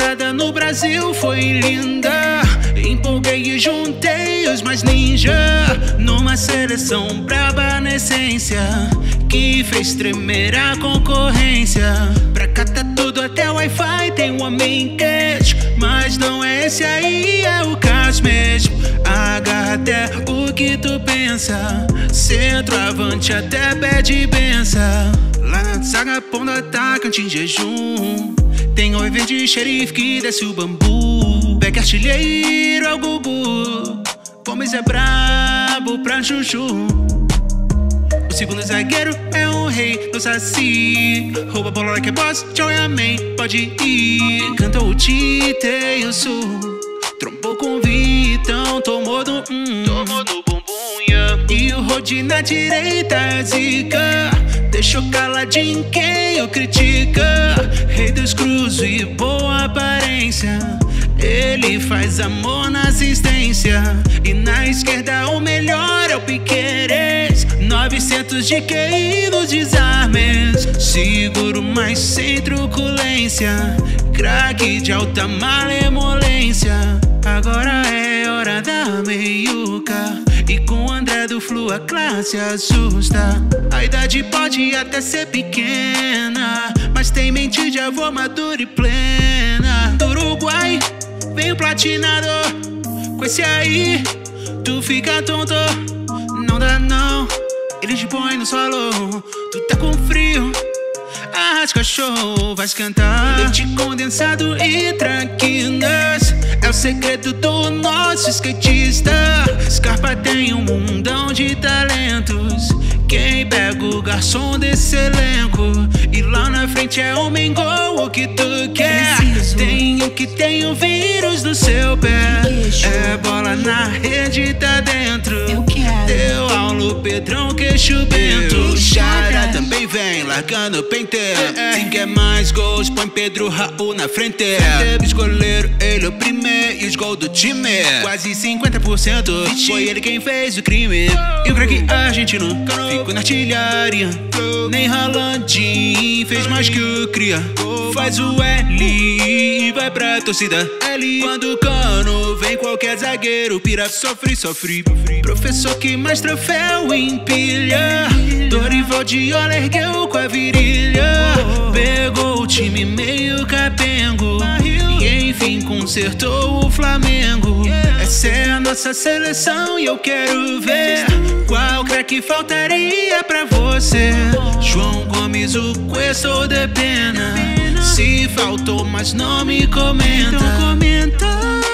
parada no Brasil foi linda. Empolguei e juntei os mais ninja numa seleção braba na essência, que fez tremer a concorrência. Pra cá tá tudo, até o Wi-Fi tem um Homem-Queixo, mas não é esse aí, é o Cássio mesmo. Agarra até o que tu pensa, centroavante até pede benção. Lá na zaga, pondo atacante em jejum, tem oi verde xerife que desce o bambu. Pega artilheiro ao Gugu Goméz, é brabo pra juju. O segundo zagueiro é um rei do saci, rouba a bola que é boss, tchau e amém, pode ir. Cantou o Tite e o Sul, trombou com o Vitão, tomou do bumbum, yeah. E o Rodi na direita é zica, deixou caladinho quem o critica. Rei dos cruzos e boa aparência, ele faz amor na assistência. E na esquerda o melhor é o Piqueires, 900 de QI nos desarmes, seguro mas sem truculência, craque de alta malemolência. Agora é hora da meiuca, e com André do Flu a classe assusta. A idade pode até ser pequena, mas tem mente de avô madura e plena. Do Uruguai vem o platinado, com esse aí tu fica tonto. Não dá não, eles põem no solo. Tu tá com frio, arrasca show, vai esquentar. Leite condensado e traquinas é o segredo do nosso skatista. Scarpa tem um mundão de talentos, quem pega o garçom desse elenco. E lá na frente é o Mengo, o que tu quer. Tenho que tem o vírus no seu pé, é bola na rede, tá dentro. Deu aula o Pedrão, queixo bento. O Xará também vem, largando o penteiro. Quem quer mais gols, põe Pedro Raul na frente. Teve goleiro, ele o primeiro, e os gols do time quase 50%, foi ele quem fez o crime. E o craque argentino ficou na artilharia, nem Rolandim fez mais que o cria. Faz o L e vai pra torcida L. Quando o cano vem qualquer zagueiro pira, sofre, sofre. Professor que mais troféu empilha, Dorivaldiola ergueu com a virilha. Pegou o time meio capengo e enfim consertou o Flamengo. Essa é a nossa seleção e eu quero ver qual craque faltaria pra você. João Gomes, o Queixo de pena, se faltou mas não me comenta.